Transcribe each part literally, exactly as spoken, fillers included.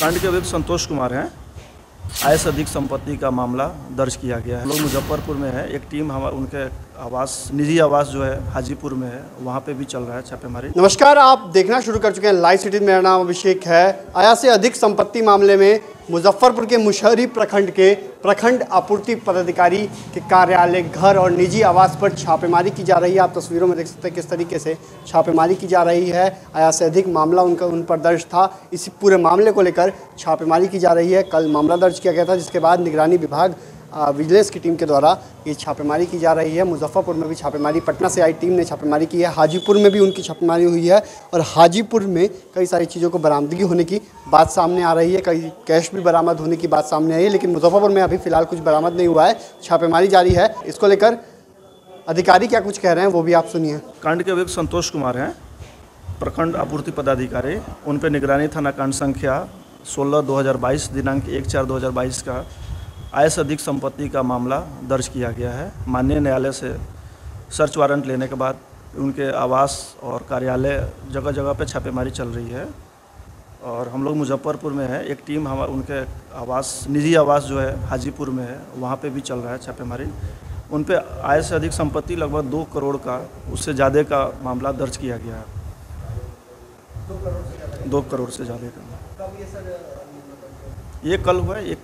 कांड के अभियुक्त संतोष कुमार हैं। आय से अधिक संपत्ति का मामला दर्ज किया गया है। हम लोग मुजफ्फरपुर में है, एक टीम हमारे उनके आवास निजी आवास जो है हाजीपुर में है, वहाँ पे भी चल रहा है छापेमारी। नमस्कार, आप देखना शुरू कर चुके हैं लाइव सिटी। मेरा नाम अभिषेक है। आय से अधिक संपत्ति मामले में मुजफ्फरपुर के मुशहरी प्रखंड के प्रखंड आपूर्ति पदाधिकारी के कार्यालय, घर और निजी आवास पर छापेमारी की जा रही है। आप तस्वीरों में देख सकते हैं किस तरीके से छापेमारी की जा रही है। आय से अधिक मामला उनका उन पर दर्ज था। इसी पूरे मामले को लेकर छापेमारी की जा रही है। कल मामला दर्ज किया गया था, जिसके बाद निगरानी विभाग विजिलेंस की टीम के द्वारा ये छापेमारी की जा रही है। मुजफ्फरपुर में भी छापेमारी, पटना से आई टीम ने छापेमारी की है। हाजीपुर में भी उनकी छापेमारी हुई है और हाजीपुर में कई सारी चीज़ों को बरामदगी होने की बात सामने आ रही है। कई कैश भी बरामद होने की बात सामने आई है, लेकिन मुजफ्फरपुर में अभी फ़िलहाल कुछ बरामद नहीं हुआ है। छापेमारी जारी है। इसको लेकर अधिकारी क्या कुछ कह रहे हैं वो भी आप सुनिए। कांड के अभियुक्त संतोष कुमार हैं, प्रखंड आपूर्ति पदाधिकारी। उन पर निगरानी थाना कांड संख्या सोलह दो हज़ार बाईस दिनांक एक चार दो हज़ार बाईस का आय से अधिक संपत्ति का मामला दर्ज किया गया है। माननीय न्यायालय से सर्च वारंट लेने के बाद उनके आवास और कार्यालय जगह जगह पर छापेमारी चल रही है। और हम लोग मुजफ्फरपुर में है, एक टीम हमारे उनके आवास निजी आवास जो है हाजीपुर में है, वहाँ पे भी चल रहा है छापेमारी। उन पे आय से अधिक संपत्ति लगभग दो करोड़ का, उससे ज़्यादा का मामला दर्ज किया गया है। दो करोड़ से ज़्यादा का ये कल हुआ है, एक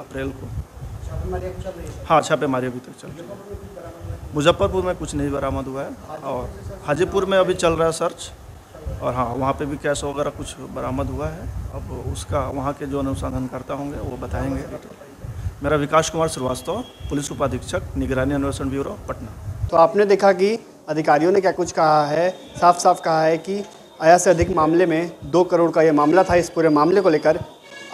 अप्रैल को। हाँ, छापेमारी अभी तक चल रही है। मुजफ्फरपुर में कुछ नहीं बरामद हुआ है और हाजीपुर में अभी चल रहा है सर्च। और हाँ, वहाँ पे भी कैश वगैरह कुछ बरामद हुआ है। अब उसका वहाँ के जो अनुसंधानकर्ता होंगे वो बताएंगे। मेरा विकास कुमार श्रीवास्तव, पुलिस उपाधीक्षक, निगरानी अन्वेषण ब्यूरो, पटना। तो आपने देखा कि अधिकारियों ने क्या कुछ कहा है। साफ साफ कहा है कि आय से अधिक मामले में दो करोड़ का ये मामला था। इस पूरे मामले को लेकर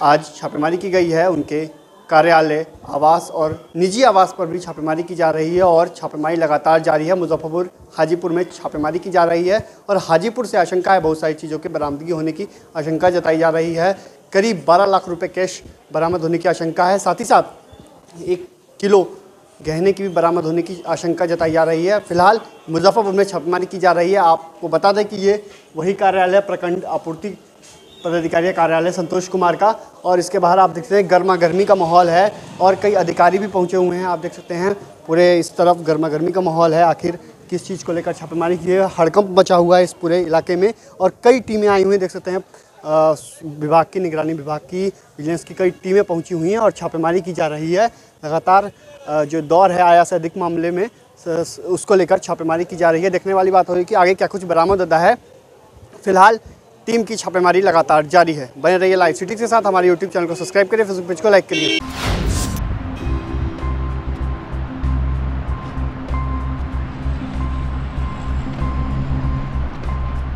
आज छापेमारी की गई है। उनके कार्यालय, आवास और निजी आवास पर भी छापेमारी की जा रही है और छापेमारी लगातार जारी है। मुजफ्फरपुर, हाजीपुर में छापेमारी की जा रही है और हाजीपुर से आशंका है, बहुत सारी चीज़ों की बरामदगी होने की आशंका जताई जा रही है। करीब बारह लाख रुपए कैश बरामद होने की आशंका है। साथ ही साथ एक किलो गहने की भी बरामद होने की आशंका जताई जा रही है। फिलहाल मुजफ्फरपुर में छापेमारी की जा रही है। आपको बता दें कि ये वही कार्यालय, प्रखंड आपूर्ति पदाधिकारी कार्यालय संतोष कुमार का। और इसके बाहर आप देख सकते हैं गर्मा गर्मी का माहौल है और कई अधिकारी भी पहुंचे हुए हैं। आप देख सकते हैं पूरे इस तरफ गर्मा गर्मी का माहौल है। आखिर किस चीज़ को लेकर छापेमारी की है। हड़कंप मचा हुआ है इस पूरे इलाके में और कई टीमें आई हुई हैं। देख सकते हैं विभाग की, निगरानी विभाग की, विजिलेंस की कई टीमें पहुँची हुई हैं और छापेमारी की जा रही है। लगातार जो दौर है आय से अधिक मामले में, उसको लेकर छापेमारी की जा रही है। देखने वाली बात होगी कि आगे क्या कुछ बरामद होता है। फिलहाल टीम की छापेमारी लगातार जारी है। बने रहिए लाइव सिटी के साथ। हमारे यूट्यूब चैनल को सब्सक्राइब करिए, फेसबुक पेज को लाइक करिए।